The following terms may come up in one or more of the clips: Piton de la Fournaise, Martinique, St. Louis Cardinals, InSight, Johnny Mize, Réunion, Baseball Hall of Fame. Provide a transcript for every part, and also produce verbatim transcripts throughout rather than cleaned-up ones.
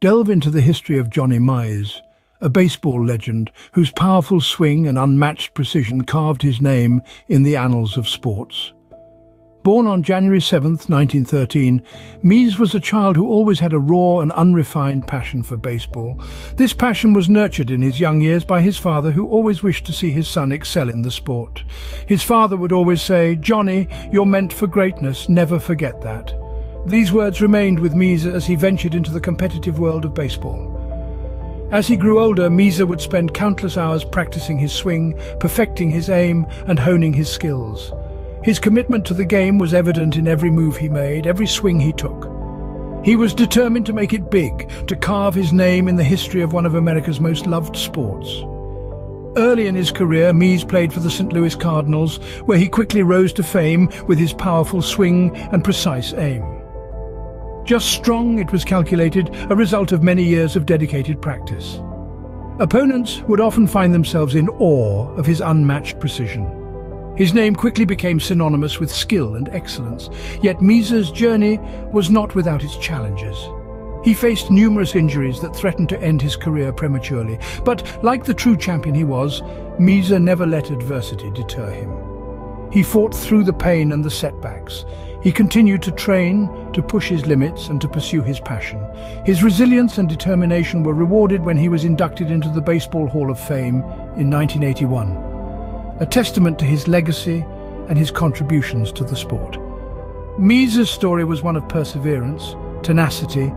delve into the history of Johnny Mize, a baseball legend whose powerful swing and unmatched precision carved his name in the annals of sports. Born on January seventh, nineteen thirteen, Mize was a child who always had a raw and unrefined passion for baseball. This passion was nurtured in his young years by his father, who always wished to see his son excel in the sport. His father would always say, "Johnny, you're meant for greatness, never forget that." These words remained with Mize as he ventured into the competitive world of baseball. As he grew older, Mize would spend countless hours practicing his swing, perfecting his aim, and honing his skills. His commitment to the game was evident in every move he made, every swing he took. He was determined to make it big, to carve his name in the history of one of America's most loved sports. Early in his career, Mize played for the Saint Louis Cardinals, where he quickly rose to fame with his powerful swing and precise aim. Just strong, it was calculated, a result of many years of dedicated practice. Opponents would often find themselves in awe of his unmatched precision. His name quickly became synonymous with skill and excellence, yet Mize's journey was not without its challenges. He faced numerous injuries that threatened to end his career prematurely, but like the true champion he was, Mize never let adversity deter him. He fought through the pain and the setbacks. He continued to train, to push his limits, and to pursue his passion. His resilience and determination were rewarded when he was inducted into the Baseball Hall of Fame in nineteen eighty-one. A testament to his legacy and his contributions to the sport. Mize's story was one of perseverance, tenacity,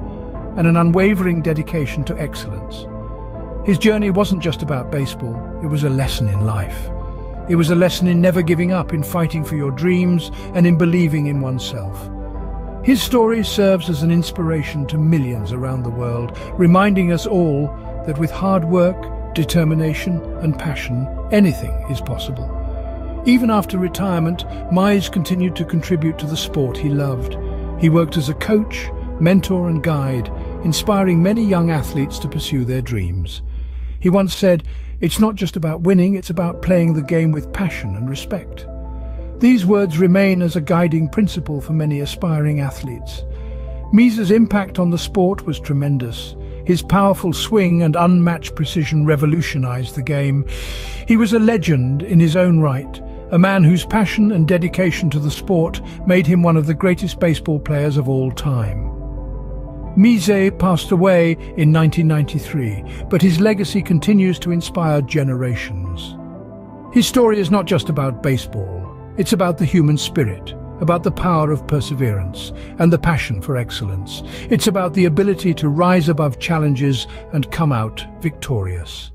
and an unwavering dedication to excellence. His journey wasn't just about baseball, it was a lesson in life. It was a lesson in never giving up, in fighting for your dreams, and in believing in oneself. His story serves as an inspiration to millions around the world, reminding us all that with hard work, determination and passion, anything is possible. Even after retirement, Mize continued to contribute to the sport he loved. He worked as a coach, mentor and guide, inspiring many young athletes to pursue their dreams. He once said, "It's not just about winning, it's about playing the game with passion and respect." These words remain as a guiding principle for many aspiring athletes. Mize's impact on the sport was tremendous. His powerful swing and unmatched precision revolutionized the game. He was a legend in his own right, a man whose passion and dedication to the sport made him one of the greatest baseball players of all time. Mize passed away in nineteen ninety-three, but his legacy continues to inspire generations. His story is not just about baseball, it's about the human spirit, about the power of perseverance and the passion for excellence. It's about the ability to rise above challenges and come out victorious.